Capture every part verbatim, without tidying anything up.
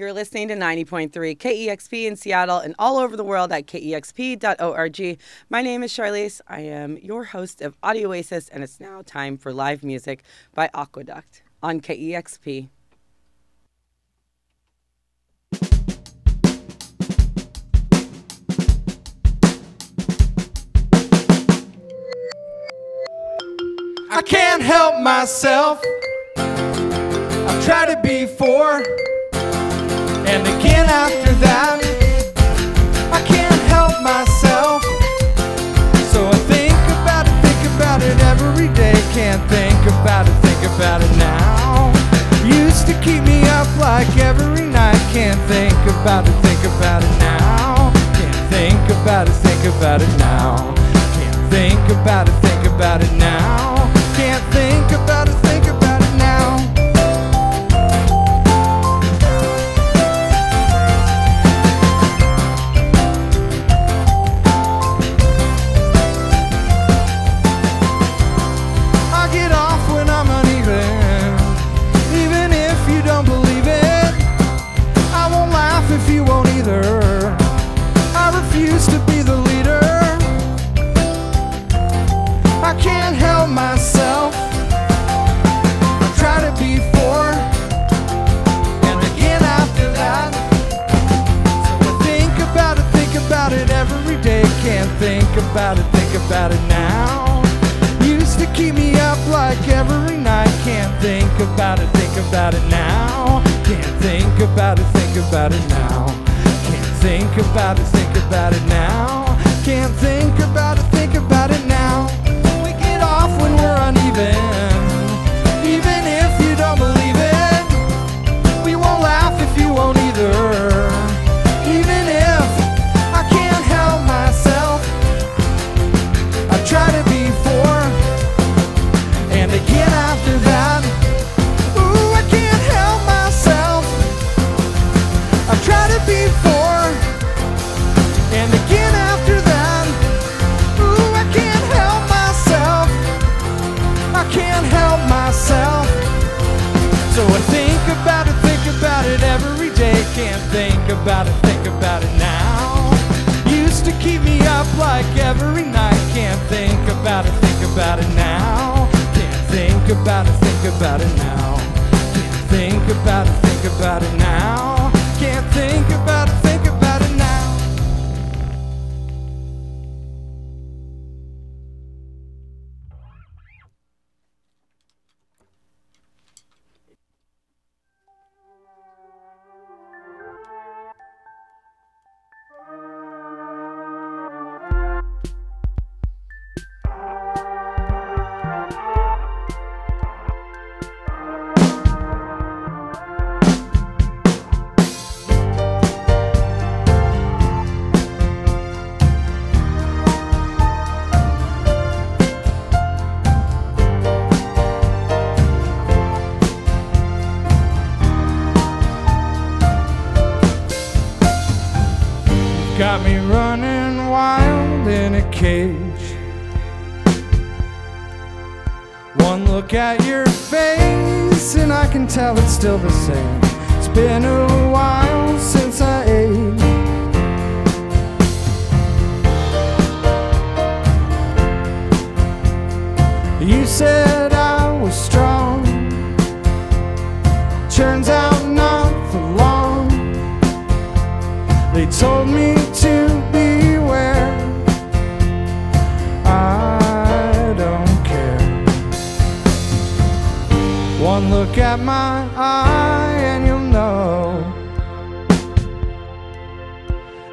You're listening to ninety point three K E X P in Seattle and all over the world at K E X P dot org. My name is Charlize. I am your host of Audio Oasis, and it's now time for live music by Aqueduct on K E X P. I can't help myself. I've tried it before and again after that. I can't help myself, so I think about it, think about it every day. Can't think about it, think about it now. Used to keep me up like every night. Can't think about it, think about it now. Can't think about it, think about it now. Can't think about it, think about it now. Can't think about it, think about it now. I get off when I'm uneven, even if you don't believe it. I won't laugh if you won't either. I refuse to be the leader. I can't help myself. Can't think about it, think about it now. Used to keep me up like every night. Can't think about it, think about it now. Can't think about it, think about it now. Can't think about it, think about it now. Can't think about it, think about it now. We get off when we're uneven, even if you don't believe it. We won't laugh if you won't either. Tried it before, and again after that. Ooh, I can't help myself. I've tried it before, and again after that. Ooh, I can't help myself. I can't help myself. So I think about it, think about it every day. Can't think about it, think about it now. Used to keep me up like every night. Can't think about it, think about it now. Can't think about it, think about it now. Can't think about it, think about it now. Can't think about it, think about it now. Got me running wild in a cage. One look at your face and I can tell it's still the same. It's been a while since I ate. You said I was strong. Turns out not for long. They told me to beware. I don't care. One look at my eye and you'll know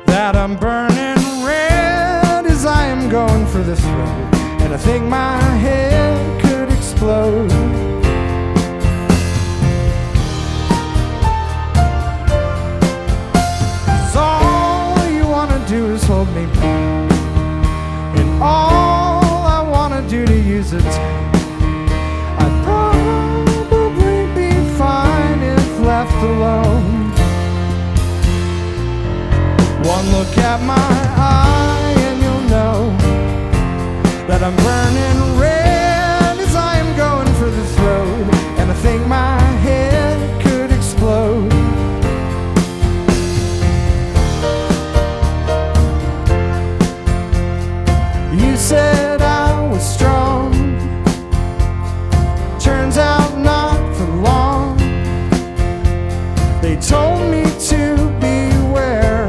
that I'm burning red as I am going for this road, and I think my head could explode. Do is hold me back, and all I want to do to use it, I'd probably be fine if left alone. One look at my eye and you'll know that I'm burning red as I am going for the throat, and I think my head could explode. told me to beware.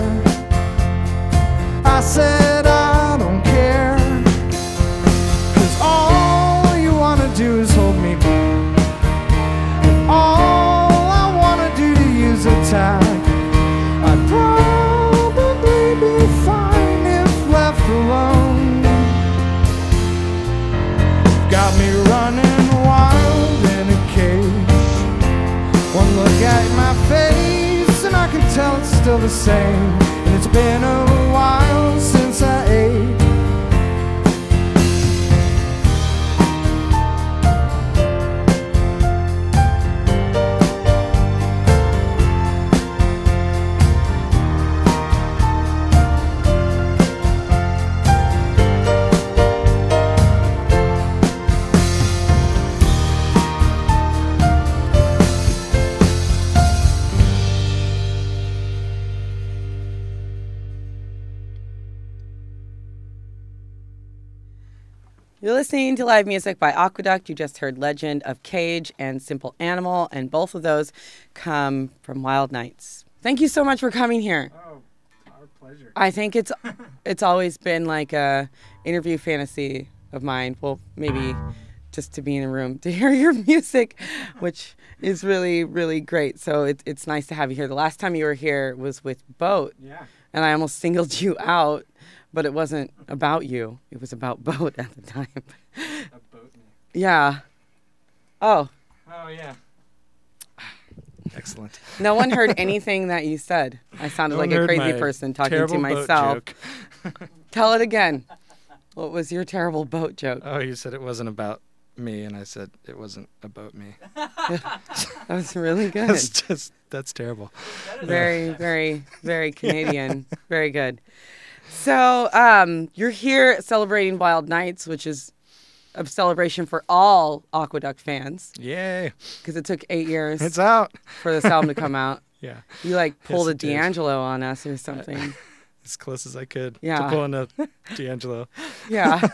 I said I don't care, 'cause all you wanna do is hold me back, and all I wanna do to you is attack. I'd probably be fine if left alone. You've got me running wild in a cage. One look at my face and I can tell it's still the same. And it's been a while since I ate. You're listening to live music by Aqueduct. You just heard Legend of Kage and Simpleanimal, and both of those come from Wild Nights. Thank you so much for coming here. Oh, our pleasure. I think it's it's always been like a interview fantasy of mine. Well, maybe just to be in a room to hear your music, which is really, really great. So it, it's nice to have you here. The last time you were here was with Boat. Yeah. And I almost singled you out. But it wasn't about you. It was about Boat at the time. A boat name. Yeah. Oh. Oh, yeah. Excellent. No one heard anything that you said. I sounded no like a crazy person talking to myself. Joke. Tell it again. What was your terrible boat joke? Oh, you said it wasn't about me, and I said it wasn't about me. That was really good. That's just, that's terrible. Very, very, very Canadian. Yeah. Very good. So um, you're here celebrating Wild Nights, which is a celebration for all Aqueduct fans. Yay. Because it took eight years it's out. for this album to come out. Yeah. You like pulled yes, a D'Angelo did. on us or something. Uh, as close as I could yeah. to pulling a D'Angelo. Yeah.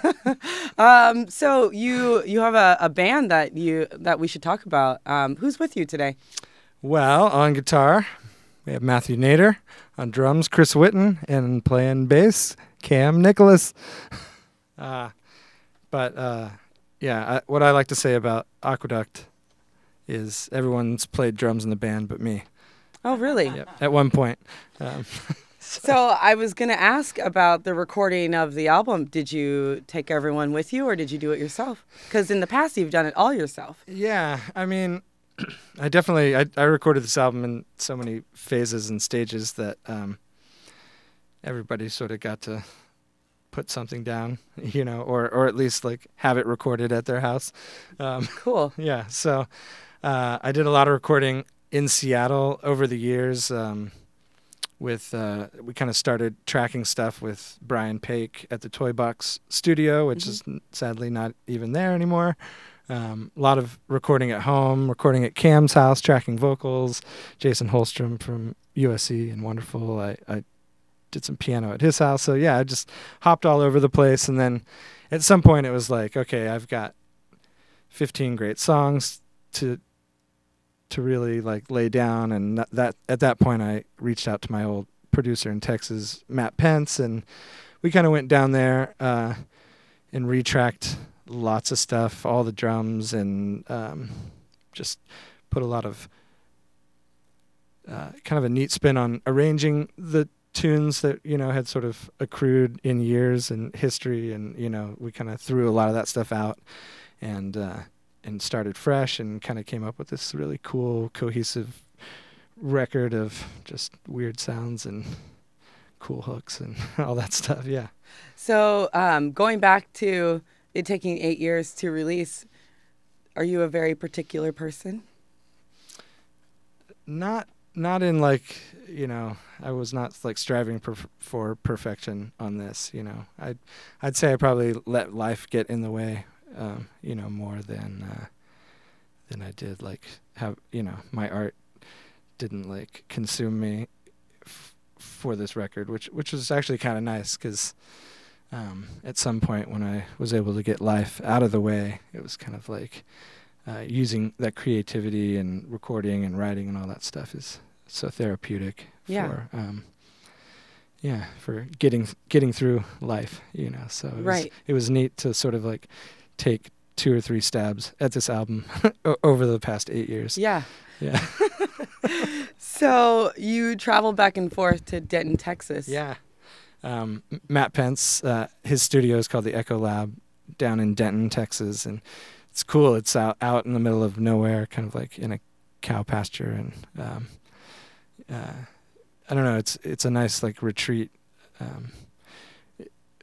um, so you you have a, a band that you that we should talk about. Um, who's with you today? Well, on guitar, we have Matthew Nader. On drums, Chris Witten, and playing bass, Cam Nicholas. Uh, but, uh, yeah, I, what I like to say about Aqueduct is everyone's played drums in the band but me. Oh, really? Yep, at one point. Um, so. so I was going to ask about the recording of the album. Did you take everyone with you, or did you do it yourself? Because in the past, you've done it all yourself. Yeah, I mean... I definitely, I, I recorded this album in so many phases and stages that um, everybody sort of got to put something down, you know, or, or at least like have it recorded at their house. Um, cool. Yeah. So uh, I did a lot of recording in Seattle over the years um, with, uh, we kind of started tracking stuff with Brian Paik at the Toy Box studio, which mm-hmm. is sadly not even there anymore. Um, a lot of recording at home, recording at Cam's house, tracking vocals. Jason Holstrom from U S C and Wonderful. I, I did some piano at his house. So yeah, I just hopped all over the place. And then at some point it was like, okay, I've got fifteen great songs to to really like lay down. And that at that point I reached out to my old producer in Texas, Matt Pence, and we kind of went down there uh, and retracked lots of stuff, all the drums, and um, just put a lot of uh, kind of a neat spin on arranging the tunes that, you know, had sort of accrued in years and history, and, you know, we kind of threw a lot of that stuff out and uh, and started fresh and kind of came up with this really cool, cohesive record of just weird sounds and cool hooks and all that stuff, yeah. So um, going back to... it taking eight years to release, are you a very particular person? Not, not in like, you know, I was not like striving per for perfection on this, you know. I'd, I'd say I probably let life get in the way, um, you know, more than, uh, than I did like have, you know, my art didn't like consume me f for this record, which, which was actually kind of nice because, Um, at some point when I was able to get life out of the way, it was kind of like uh, using that creativity and recording and writing and all that stuff is so therapeutic yeah. for um, yeah for getting getting through life, you know. So it was, right. it was neat to sort of like take two or three stabs at this album over the past eight years. Yeah. Yeah. So you traveled back and forth to Denton, Texas. Yeah. Um, Matt Pence, uh, his studio is called the Echo Lab down in Denton, Texas, and it's cool. It's out, out in the middle of nowhere, kind of like in a cow pasture, and um, uh, I don't know. It's it's a nice like retreat, um,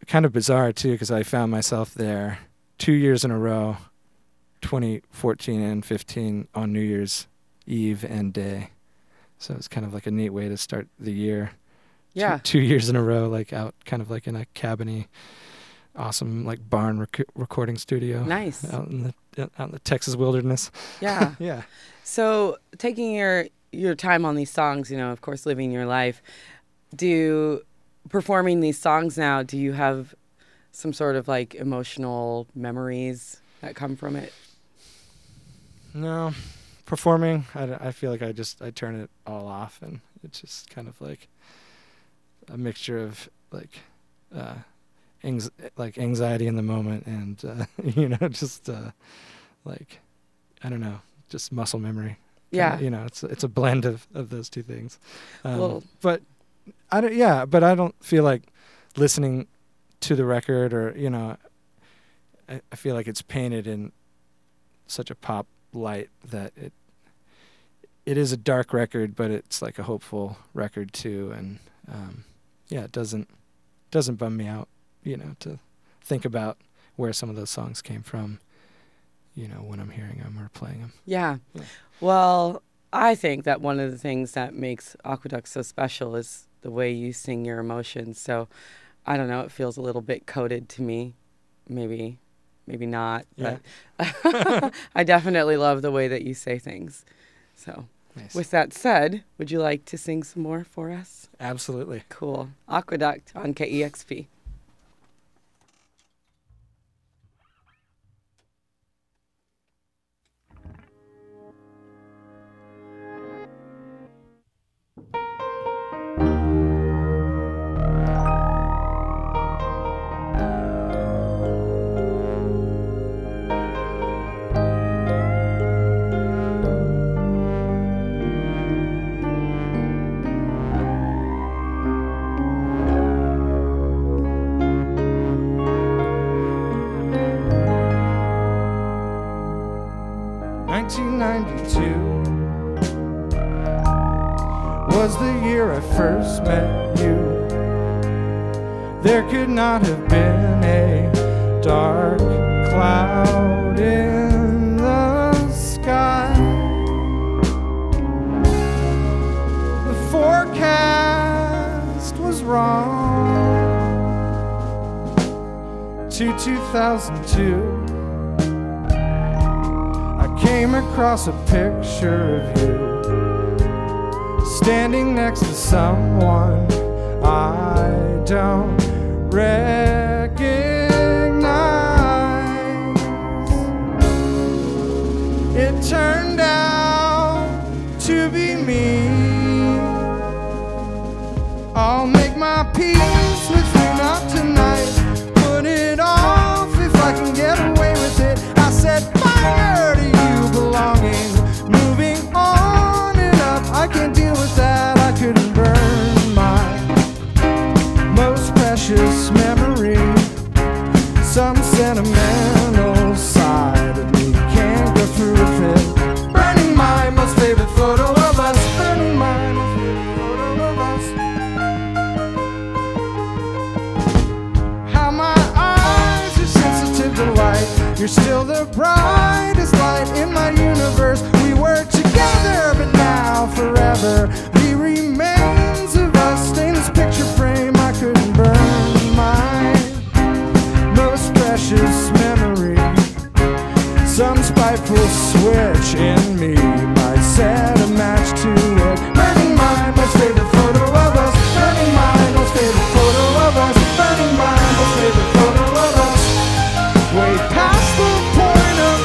kind of bizarre too, because I found myself there two years in a row, twenty fourteen and fifteen on New Year's Eve and day. So it's kind of like a neat way to start the year. Yeah. Two, two years in a row, like out kind of like in a cabiny, awesome like barn rec- recording studio. Nice. Out in the out in the Texas wilderness. Yeah. Yeah. So taking your your time on these songs, you know, of course living your life, do performing these songs now, do you have some sort of like emotional memories that come from it? No. Performing, I, I feel like I just, I turn it all off, and it's just kind of like a mixture of like, uh, anx- like anxiety in the moment and, uh, you know, just, uh, like, I don't know, just muscle memory. Yeah. Kinda, you know, it's, it's a blend of, of those two things. Um, well, but I don't, yeah, but I don't feel like listening to the record or, you know, I, I feel like it's painted in such a pop light that it, It is a dark record, but it's like a hopeful record too, and um, yeah, it doesn't doesn't bum me out, you know, to think about where some of those songs came from, you know, when I'm hearing them or playing them. Yeah. yeah. Well, I think that one of the things that makes Aqueduct so special is the way you sing your emotions. So, I don't know, it feels a little bit coded to me, maybe, maybe not, yeah. but I definitely love the way that you say things. So, nice. With that said, would you like to sing some more for us? Absolutely. Cool. Aqueduct on K E X P. nineteen ninety-two was the year I first met you. There could not have been a dark cloud in the sky. The forecast was wrong. To two thousand two came across a picture of you standing next to someone I don't recognize. It turned out to be me. I'll make my peace with you, not tonight. Put it off if I can get away with it. I said fire to you. Belonging, moving on and up. I can't deal with that. I couldn't burn my most precious memory. Some sentimental side of me can't go through with it. Burning my most favorite photo of us. Burning my most favorite photo of us. How my eyes are sensitive to light. You're still the brightest light in my universe. We were together, but now forever. The remains of us, stainless picture frame. I couldn't burn my most precious memory. Some spiteful switch in me might set a match to it. Burning my most favorite photo of us. Burning my most favorite photo of us. Burning my most favorite photo of us. Way past the point of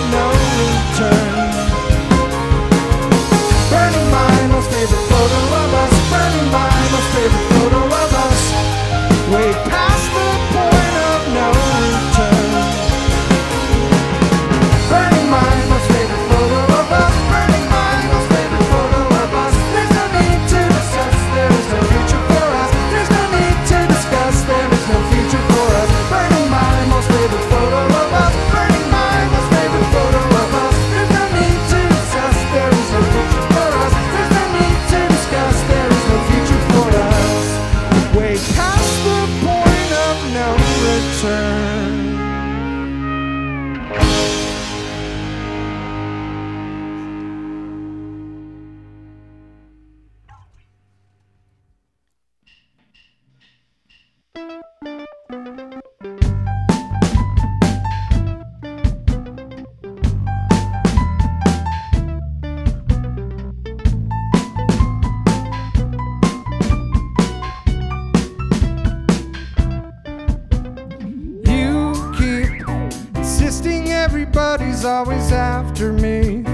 always after me,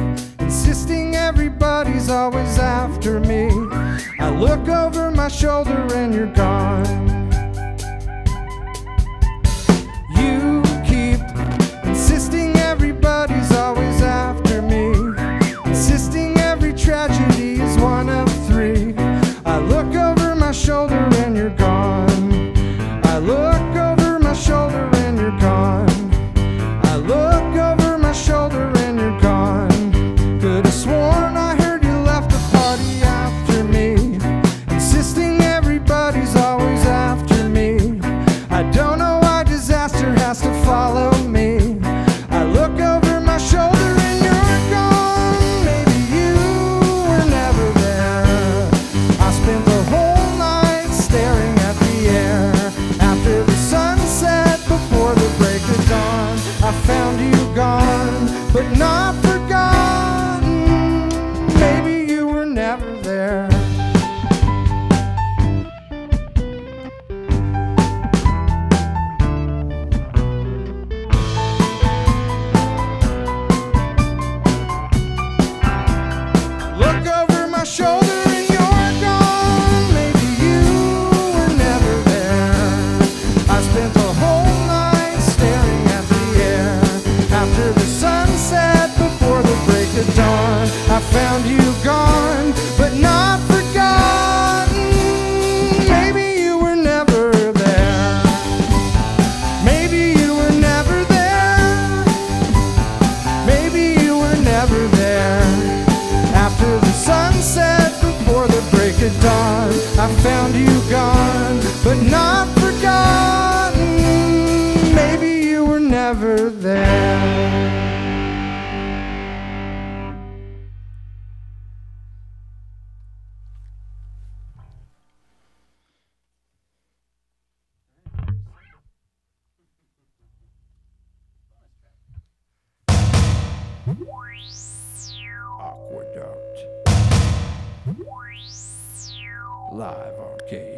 insisting everybody's always after me. I look over my shoulder and you're gone. You keep insisting everybody's always after me, insisting every tragedy is one of three. I look over my shoulder and you're gone. I look over my shoulder and you're gone. I look over my shoulder and you're gone. Could have sworn I heard you left the party after me, insisting everybody's always after me. I don't know why disaster has to follow me. I look over my shoulder and you're gone. Maybe you were never there. I spent the whole night staring at the air, after the sunset, before the break of dawn. I found you gone, but not forgotten. Maybe you were never there. Look over my shoulder and you're gone. Maybe you were never there. I spent the whole night staring at the air, after the sunset, before the break of dawn. I found you gone, but not forgotten. Maybe you were never there. Maybe you were never there. Maybe you were never there. After the sunset, before the break of dawn. I found you gone, but not forgotten. Maybe you were never there. Aqueduct. Live on K E X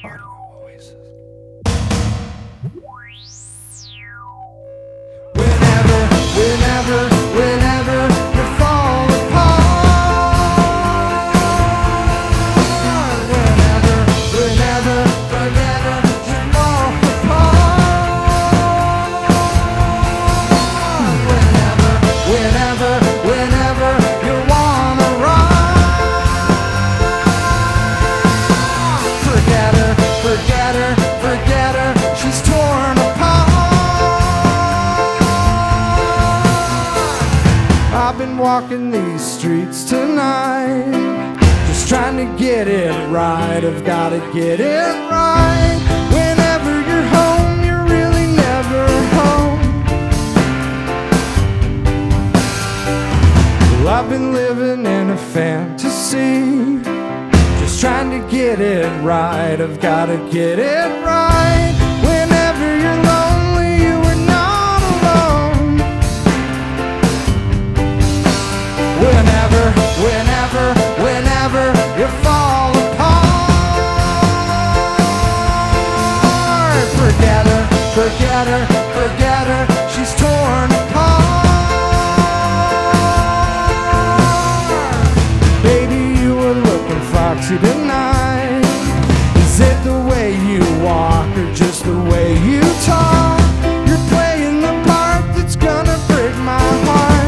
P. Audio Oasis. Whenever, whenever, whenever you fall apart. Whenever, whenever, whenever you fall apart. Whenever, whenever, whenever you wanna run. Forget her, forget her, forget her. She's torn apart. I've been walking these streets tonight, just trying to get it right. I've gotta get it right. Whenever you're home, you're really never home. Well, I've been living in a fantasy, just trying to get it right. I've gotta get it right. Whenever you're lonely, you are not alone. Whenever, whenever, whenever you fall apart. Forget her, forget her, forget her. She's torn apart. Baby, you were looking foxy tonight. Is it the way you walk or just the way you talk? You're playing the part that's gonna break my heart.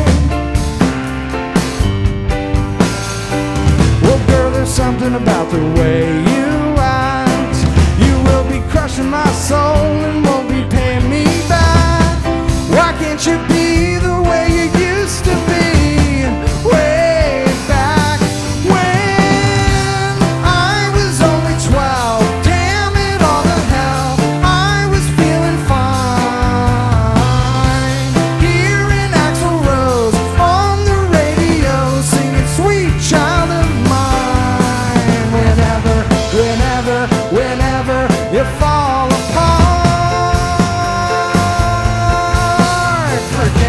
Well, girl, there's something about the way you act. You will be crushing my soul and won't be paying me back. Why can't you be the way you used to be? Way back when I was only twelve. Damn it, all the hell. I was feeling fine. Hearing Axl Rose on the radio singing Sweet Child of Mine. Whenever, whenever, whenever you fall apart. Forget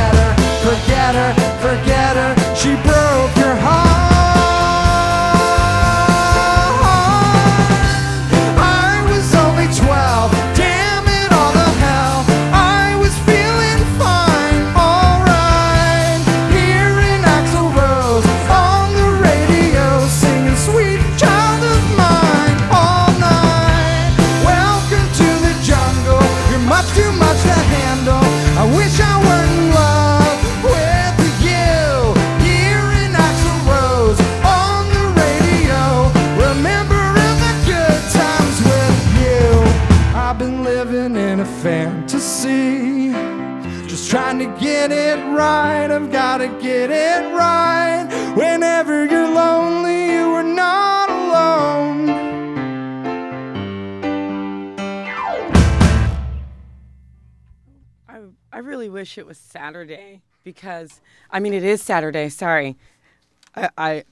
get it right, I've gotta get it right. Whenever you're lonely, you are not alone. I, I really wish it was Saturday, because, I mean, it is Saturday, sorry. I... I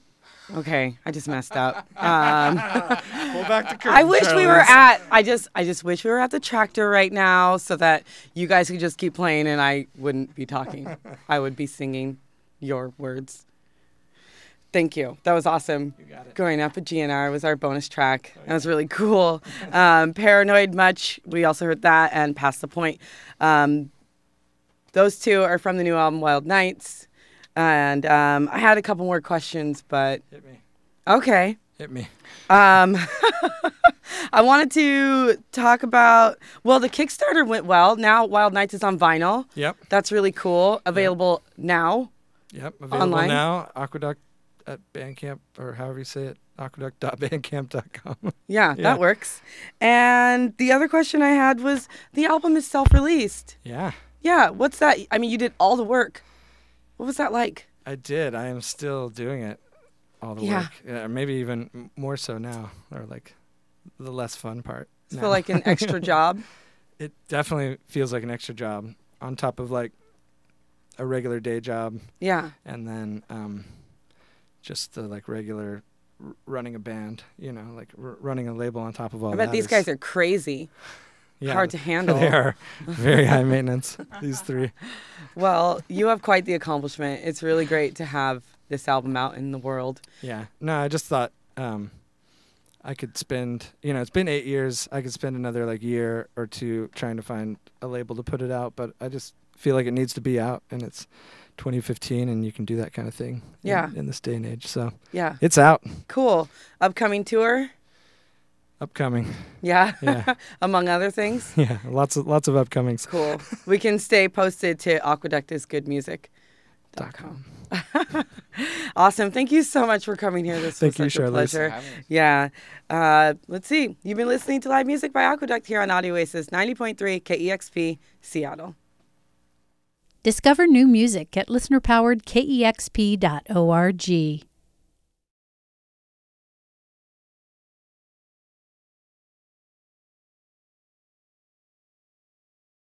Okay, I just messed up. Um, well, back to curtain, I wish Charlie. we were at. I just, I just wish we were at the tractor right now, so that you guys could just keep playing and I wouldn't be talking. I would be singing your words. Thank you. That was awesome. You got it. Growing Up With G N R was our bonus track. Oh, yeah. That was really cool. Um, Paranoid Much. We also heard that and Past the Point. Um, those two are from the new album Wild Nights. And um, I had a couple more questions, but... Hit me. Okay. Hit me. Um, I wanted to talk about... Well, the Kickstarter went well. Now Wild Nights is on vinyl. Yep. That's really cool. Available yep. now. Yep. Available online. now. Aqueduct at Bandcamp, or however you say it. aqueduct dot bandcamp dot com. yeah, yeah, that works. And the other question I had was, the album is self-released. Yeah. Yeah. What's that? I mean, you did all the work. What was that like? I did. I am still doing it, all the yeah. work. Yeah, maybe even more so now, or like the less fun part. Does it feel like an extra job? It definitely feels like an extra job on top of like a regular day job. Yeah. And then um, just the like regular r running a band, you know, like r running a label on top of all that. I bet that these is... guys are crazy. Yeah, hard to handle. They are very high maintenance, these three. Well, you have quite the accomplishment. It's really great to have this album out in the world. Yeah. No, I just thought um, I could spend, you know, it's been eight years. I could spend another like year or two trying to find a label to put it out, but I just feel like it needs to be out, and it's twenty fifteen, and you can do that kind of thing yeah. in, in this day and age. So yeah, it's out. Cool. Upcoming tour? Upcoming. Yeah. Yeah. Among other things. Yeah. Lots of lots of upcomings. Cool. We can stay posted to aqueduct is good music dot com. Awesome. Thank you so much for coming here. This Thank was you, such Charlize. a pleasure. Yeah. Uh, let's see. You've been listening to live music by Aqueduct here on Audio Oasis ninety point three K E X P Seattle. Discover new music at listener powered K E X P dot org.